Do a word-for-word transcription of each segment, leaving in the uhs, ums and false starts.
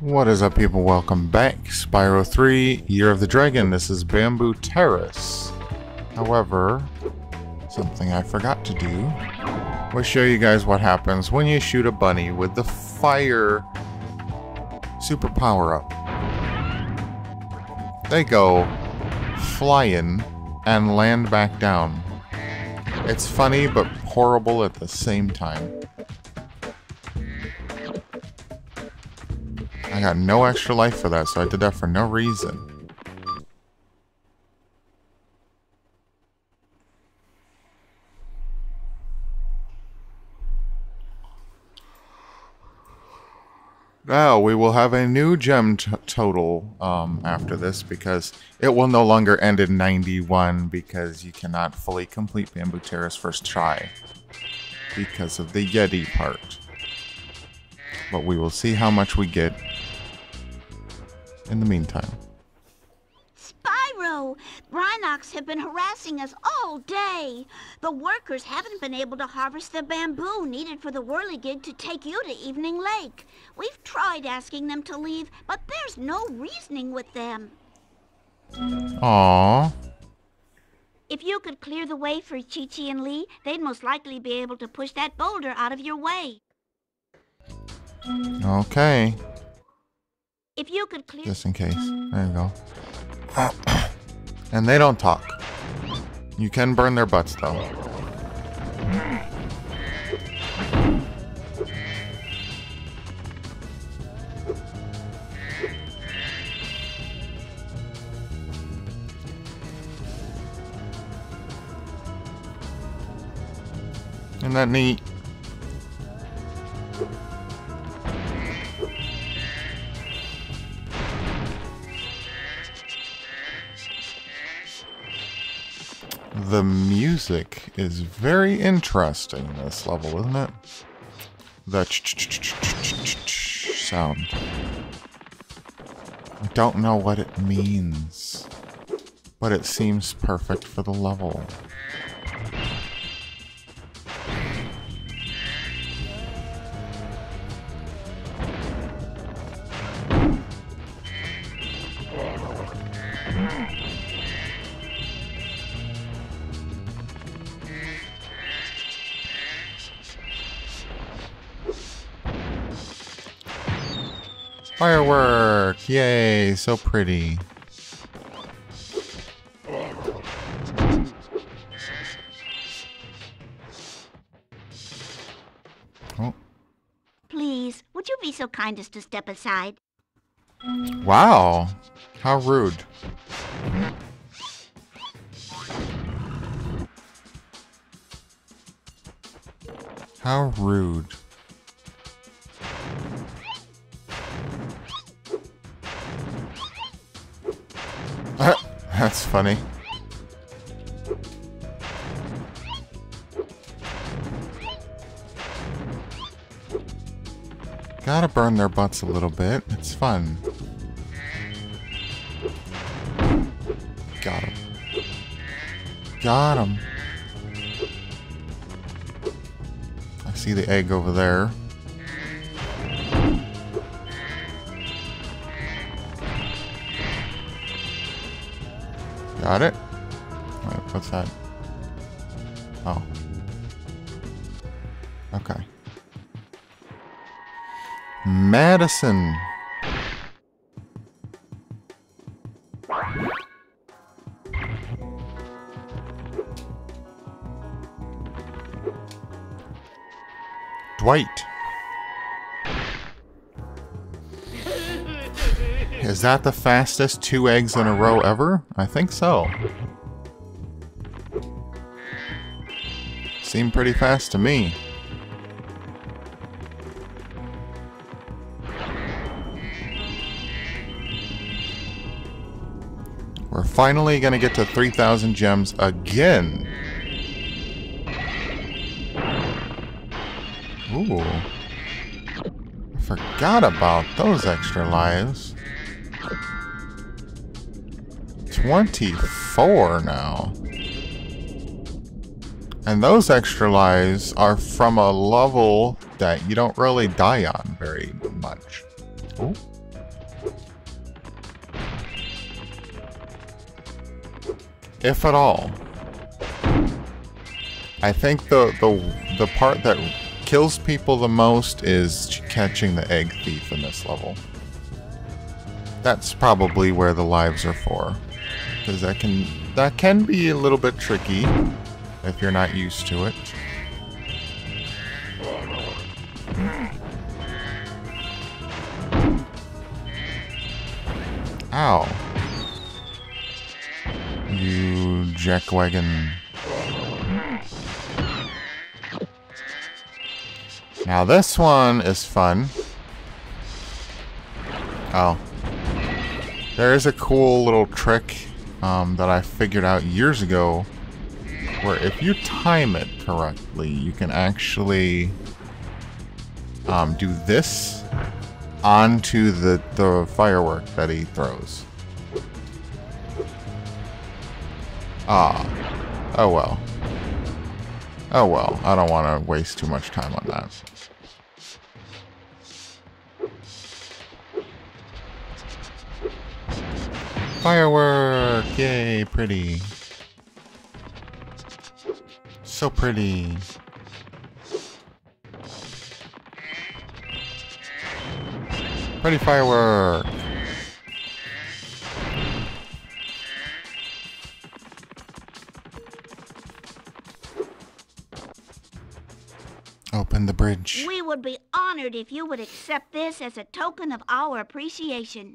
What is up, people? Welcome back. Spyro three, Year of the Dragon. This is Bamboo Terrace. However, something I forgot to do. We'll show you guys what happens when you shoot a bunny with the fire super power-up. They go flying and land back down. It's funny, but horrible at the same time. I got no extra life for that, so I did that for no reason. Now, we will have a new gem t total um, after this, because it will no longer end in ninety-one, because you cannot fully complete Bamboo Terrace first try because of the Yeti part. But we will see how much we get in the meantime. Spyro! Rhinox have been harassing us all day. The workers haven't been able to harvest the bamboo needed for the Whirligig to take you to Evening Lake. We've tried asking them to leave, but there's no reasoning with them. Aww. If you could clear the way for Chi Chi and Lee, they'd most likely be able to push that boulder out of your way. Okay. If you could clear, just in case. There you go. And they don't talk. You can burn their butts, though. Isn't that neat? The music is very interesting in this level, isn't it? The ch-ch-ch-ch-ch-ch sound. I don't know what it means, but it seems perfect for the level. Firework! Yay, so pretty. Oh. Please, would you be so kind as to step aside? Wow, how rude. How rude. That's funny. Gotta burn their butts a little bit. It's fun. Got him. Got him. I see the egg over there. Got it? Alright, what's that? Oh. Okay. Madison! Dwight! Is that the fastest two eggs in a row ever? I think so. Seemed pretty fast to me. We're finally gonna get to three thousand gems again. Ooh. I forgot about those extra lives. twenty-four now. And those extra lives are from a level that you don't really die on very much. Oh, If at all. I think the, the, the part that kills people the most is catching the Egg Thief in this level. That's probably where the lives are for, because that can, that can be a little bit tricky if you're not used to it. Ow. You jackwagon. Now this one is fun. Oh. There is a cool little trick um, that I figured out years ago where if you time it correctly, you can actually um, do this onto the, the firework that he throws. Ah. Oh well. Oh well, I don't want to waste too much time on that. Firework! Yay, pretty. So pretty. Pretty firework! Open the bridge. We would be honored if you would accept this as a token of our appreciation.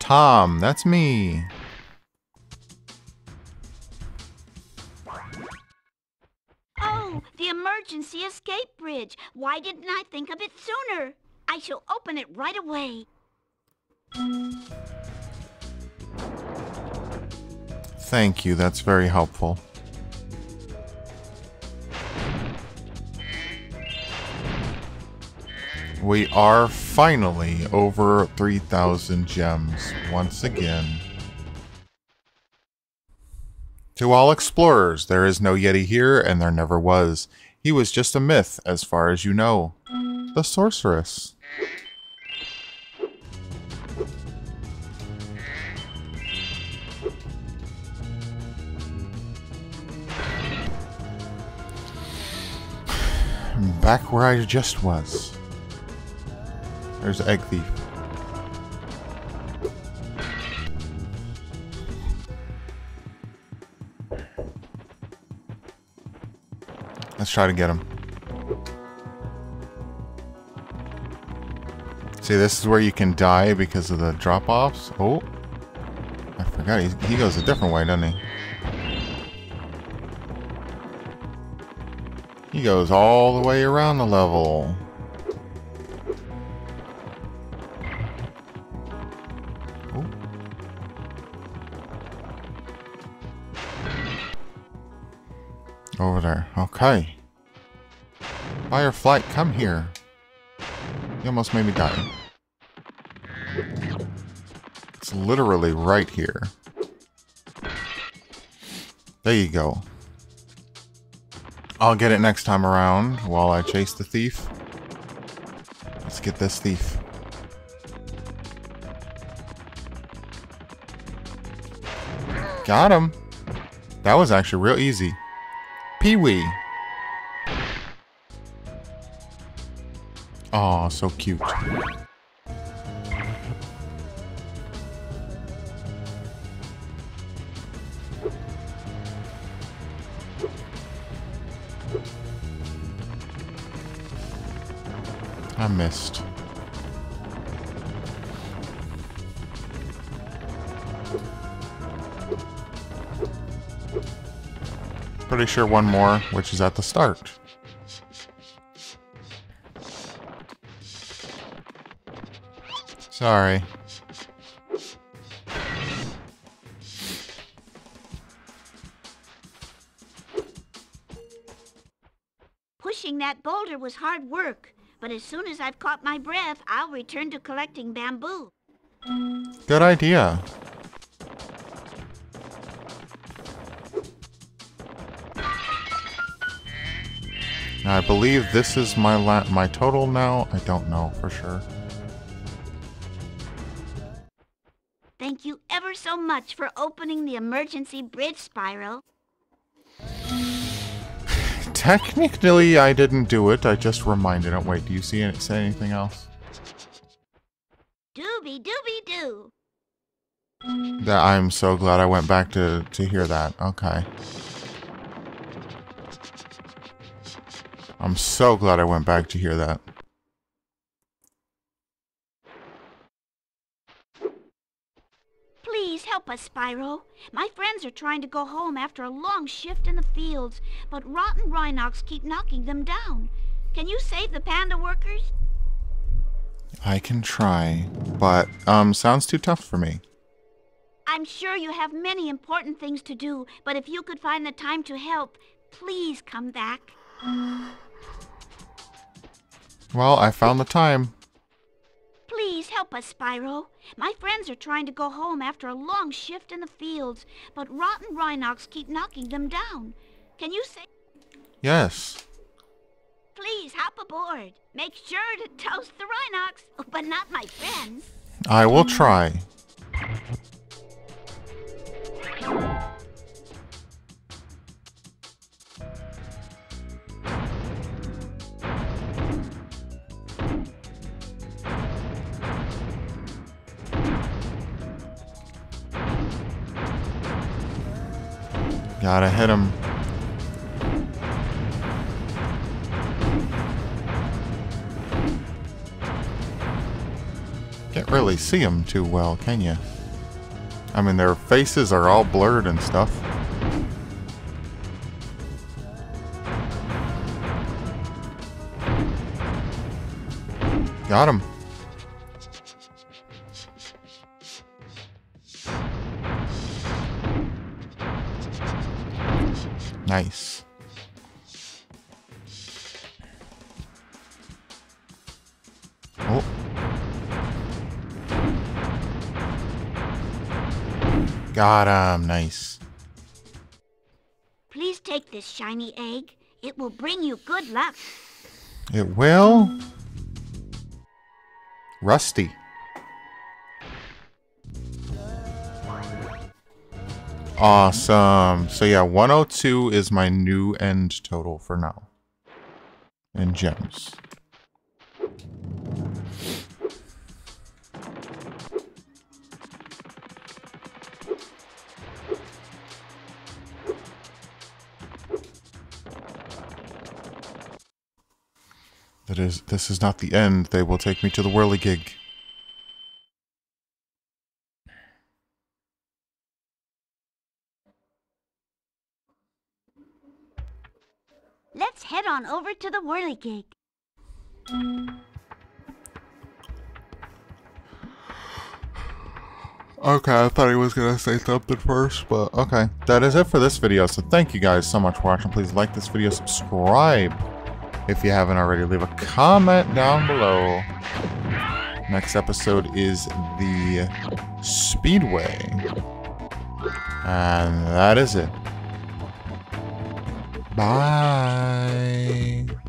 Tom, that's me. Oh, the emergency escape bridge. Why didn't I think of it sooner? I shall open it right away. Thank you, that's very helpful. We are finally over three thousand gems once again. To all explorers, there is no Yeti here, and there never was. He was just a myth, as far as you know. The Sorceress. I'm back where I just was. There's the Egg Thief. Let's try to get him. See, this is where you can die because of the drop-offs. Oh. I forgot. He, he goes a different way, doesn't he? He goes all the way around the level. Over there. Okay. Firefly, come here. You almost made me die. It's literally right here. There you go. I'll get it next time around while I chase the thief. Let's get this thief. Got him. That was actually real easy. Pee-wee. Aw, so cute. I missed. Pretty sure one more, which is at the start. Sorry. Pushing that boulder was hard work, but as soon as I've caught my breath, I'll return to collecting bamboo. Good idea. Now I believe this is my la my total now. I don't know for sure. Thank you ever so much for opening the emergency bridge, Spyro. Technically, I didn't do it. I just reminded it. Wait, do you see it say anything else? Doobie doobie doo. That I'm so glad I went back to to hear that. Okay. I'm so glad I went back to hear that. Please help us, Spyro. My friends are trying to go home after a long shift in the fields, but rotten Rhinox keep knocking them down. Can you save the panda workers? I can try, but um, sounds too tough for me. I'm sure you have many important things to do, but if you could find the time to help, please come back. Well, I found the time. Please help us, Spyro. My friends are trying to go home after a long shift in the fields, but rotten Rhinox keep knocking them down. Can you say... Yes. Please hop aboard. Make sure to toast the Rhinox, but not my friends. I will try. Gotta hit him. Can't really see them too well, can you? I mean, their faces are all blurred and stuff. Got him. Nice. Oh. Got him. Nice. Please take this shiny egg. It will bring you good luck. It will? Rusty. Awesome. So yeah, one oh two is my new end total for now. And gems. That is, this is not the end. They will take me to the Whirligig. Let's head on over to the Whirligig. Okay, I thought he was gonna say something first, but okay. That is it for this video, so thank you guys so much for watching. Please like this video, subscribe if you haven't already, leave a comment down below. Next episode is the Speedway. And that is it. Bye.